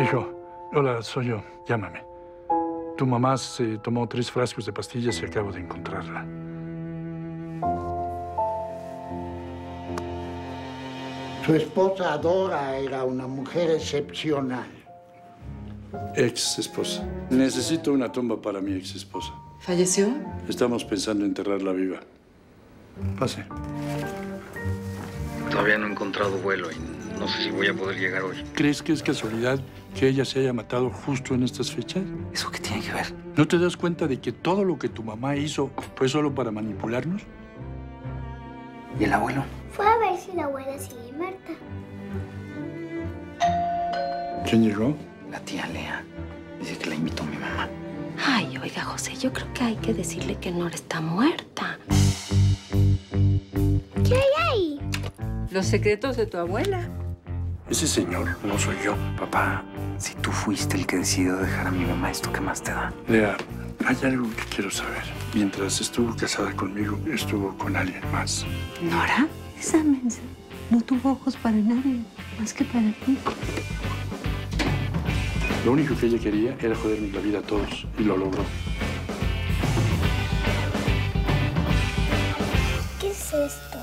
Hijo, hola, soy yo. Llámame. Tu mamá se tomó 3 frascos de pastillas y acabo de encontrarla. Su esposa Dora era una mujer excepcional. Ex esposa. Necesito una tumba para mi ex esposa. ¿Falleció? Estamos pensando enterrarla viva. Pase. Todavía no he encontrado vuelo y no sé si voy a poder llegar hoy. ¿Crees que es casualidad que ella se haya matado justo en estas fechas? ¿Eso qué tiene que ver? ¿No te das cuenta de que todo lo que tu mamá hizo fue solo para manipularnos? ¿Y el abuelo? Fue a ver si la abuela sigue muerta. ¿Quién llegó? La tía Lea. Dice que la invitó mi mamá. Ay, oiga, José, yo creo que hay que decirle que Nora está muerta. ¿Qué hay ahí? Los secretos de tu abuela. Ese señor no soy yo, papá. Si tú fuiste el que decidió dejar a mi mamá, ¿esto qué más te da? Lea, hay algo que quiero saber. Mientras estuvo casada conmigo, estuvo con alguien más. ¿Nora? Esa mensa no tuvo ojos para nadie, más que para ti. Lo único que ella quería era joderme la vida a todos, y lo logró. ¿Qué es esto?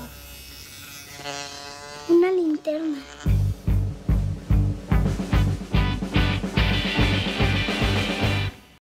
Una linterna.